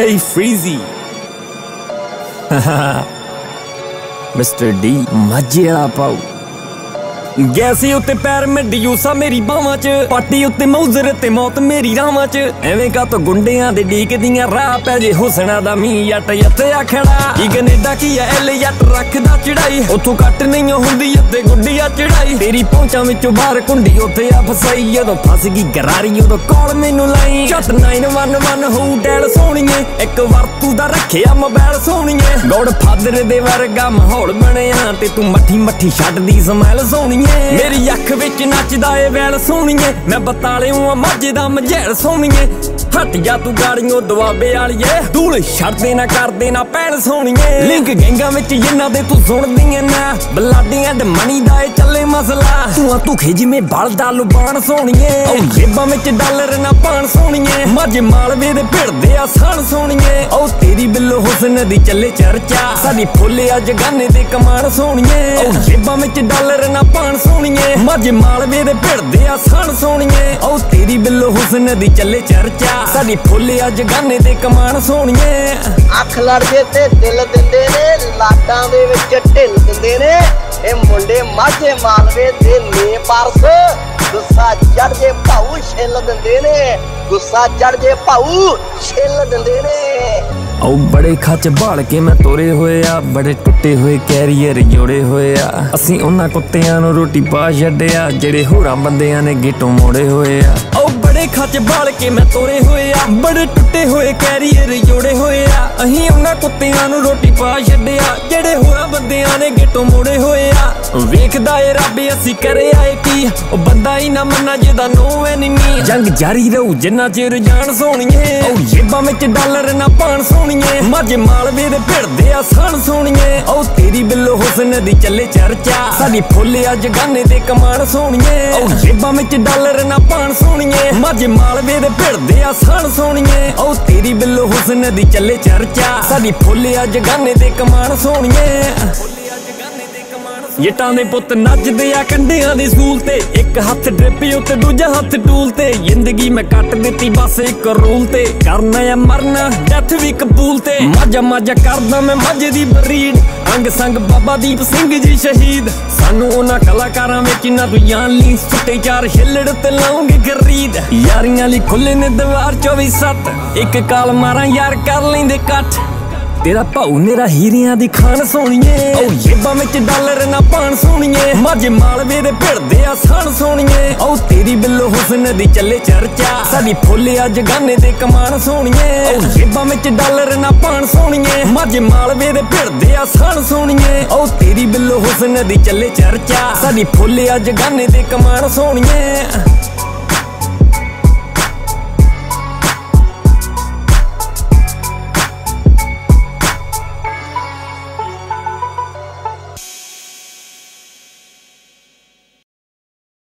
Hey, Freezy! Mr. D, मजे आ पाओ। गैसी उत्ते पैर में डियूसा मेरी बावां च, पाटी उत्ते मौजर ते मौत मेरी रावां च। एवें का तो गुंडियां दे डीक दियां राह पै जे हुसना दा मी यट यत आखड़ा। ई कनेडा की ऐ एल यट रखदा चढ़ाई, उत्थों कट नहीं हुंदी ते गुंडियां चढ़ाई। तेरी पहुंचा विचों बाहर कुंडी उत्थे आ फसाई, जदों फस गई गरारी उदों कॉल मैनू लाई। झट 911 होऊ डैल सोहणीए, इक वार तू दा रखिया मोबाइल सोहणीए। गॉड फादर दे वर्गा माहौल बनिया ते तू मट्ठी मट्ठी छड्डदी स्मैल सोहणीए। मेरी अख विच नचदा ए वैल सोहणीए, मैं बताले हूं माझे दा मझैल सोहणीए। हट जा तू गाड़ियों दुआबे वालीए, धूल छड़दे ना करदे ना पैण सोहणीए। लिंक गैंगां विच जिन्हां दे तू सुणदी ऐ ना, बलाडियां ते मनी दा ए चले मसला। तूं धुखे जिवें बलदा लुबान सोहणीए, ओ जेबां विच डालर ना पाण सोहणीए। माझे मालवे दे भिड़दे आ साण सोहणीए, ओ तेरी बिल्लो हुसन दी चले चर्चा। साडी फुल्ले आ जगाने ते कमान सोहणीए, ओ जेबां विच डालर ना पाण सोहणीए। माझे मालवे दे भिड़दे आ साण सोहणीए, ओ तेरी बिल्लो हुसन दी चले चर्चा। साडी फुल्ले आ जगाने ते कमान सोहणीए। अख लड़दे ते दिल दिंदे ने, लाडां दे विच ढिल दिंदे ने। ए मुंडे माझे मालवे दे ने परस, गुस्सा चढ़ जे भाऊ छिल दिंदे ने। गुस्सा चढ़ जे भाऊ छिल दिंदे ने। ओ बड़े खच बाल के मैं तोरे होए आ, बड़े टुटे हुए कैरियर जोड़े होए आ। असीं उन्हां कुत्तियां नूं रोटी पा छड्डिया, जेड़े होरां बंदियां ने गेटों मोड़े होए आ। ओ बड़े खच बाल के मैं तोरे होए आ, बड़े टुटे हुए कैरियर जोड़े होए आ। अहीं उन्हां कुत्तियां नूं रोटी पा छड्डिया, जेड़े होरां बंदियां ने गेटों मोड़े होए आ। वेखदा ए रब असीं करे आए की, ओ बंदा ही ना मन्ना जिहदा नो एनिमी। जंग जारी रहू जिन्ना चिर जान सोहणीए, ओ जेबां विच डालर ना पाण सोहणीए। माझे मालवे दे भिड़दे आ साण सोहणीए, ओ तेरी बिल्लो हुसन दी चले चर्चा। साडी फुल्ले आ जगाने ते कमान सोहणीए, ओ जेबां विच डालर ना पाण सोहणीए। माझे मालवे दे भिड़दे आ साण सोहणीए, ओ तेरी बिल्लो हुसन दी चले चर्चा। साडी फुल्ले आ जगाने ते कमान सोहणीए। जटां दे पुत्त नचदे आ कंडियां दी सूल ते, एक हत्थ ड्रिप उत्ते दूजा हत्थ टूल ते। जिंदगी मैं कट दित्ती बस एक रूल ते, करना या मरना डेथ वी कबूल ते। माझा माझा करदा मैं माझे दी बरीड, अंग संग बाबा दीप सिंह जी शहीद। सानू उन्हां कलाकारां विच ना तू जान ली, सुट्टे चार छिल्लड़ ते लाऊंगे खरीद। यारियां लई खुल्ले ने दीवार 24/7, एक काल मारां यार कर लैंदे कट्ठ। तेरा भाऊ मेरा हीरियां दी खान सोहणीए, ओ जेबां विच डालर ना पाण सोहणीए। माझे मालवे दे भिड़दे आ साण सोहणीए, ओ तेरी बिल्लो हुसन दी चले चर्चा। साडी फुल्ले आ जगाने ते कमान सोहणीए, ओ जेबां विच डालर ना पाण सोहणीए। माझे मालवे दे भिड़दे आ साण सोहणीए, ओ तेरी बिल्लो हुसन दी चले चर्चा। साडी फुल्ले आ जगाने ते कमान सोहणीए।